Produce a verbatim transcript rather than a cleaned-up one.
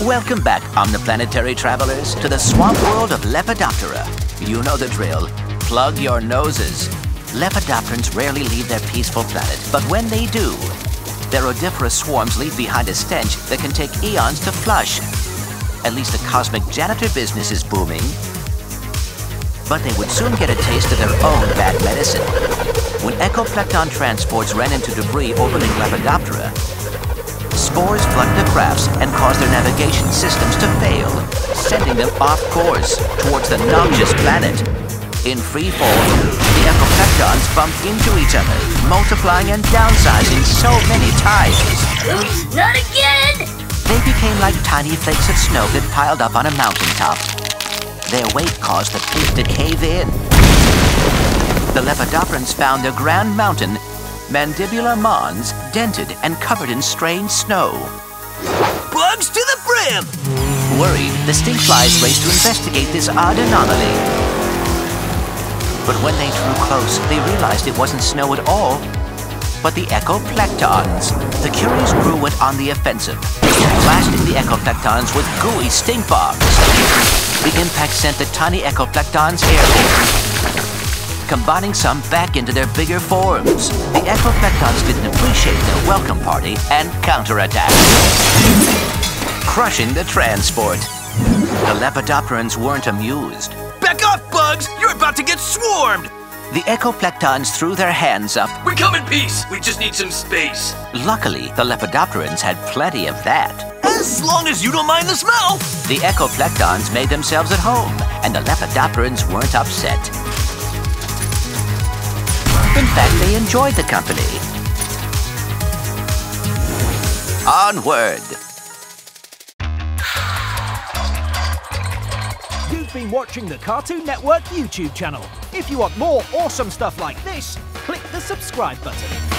Welcome back, omniplanetary travelers, to the swamp world of Lepidoptera. You know the drill. Plug your noses. Lepidopterans rarely leave their peaceful planet, but when they do, their odoriferous swarms leave behind a stench that can take eons to flush. At least the cosmic janitor business is booming. But they would soon get a taste of their own bad medicine. When Ekoplektoid transports ran into debris orbiting Lepidoptera, spores plugged the crafts and caused their navigation systems to fail, sending them off course towards the noxious planet. In free fall, the Ekoplektoids bumped into each other, multiplying and downsizing so many times. Not again! They became like tiny flakes of snow that piled up on a mountaintop. Their weight caused the peak to cave in. The Lepidopterans found their grand mountain, Mandibular mons, dented and covered in strange snow. Bugs to the brim! Worried, the stinkflies raced to investigate this odd anomaly. But when they drew close, they realized it wasn't snow at all, but the Ekoplektoids. The curious crew went on the offensive, blasting the Ekoplektoids with gooey stink bombs. The impact sent the tiny Ekoplektoids airborne, combining some back into their bigger forms. The Ekoplektoids didn't appreciate their welcome party and counterattacked, crushing the transport. The Lepidopterans weren't amused. Back off, Bugs! You're about to get swarmed! The Ekoplektoids threw their hands up. We come in peace! We just need some space! Luckily, the Lepidopterans had plenty of that. As long as you don't mind the smell! The Ekoplektoids made themselves at home, and the Lepidopterans weren't upset. In fact, they enjoyed the company. Onward! You've been watching the Cartoon Network YouTube channel. If you want more awesome stuff like this, click the subscribe button.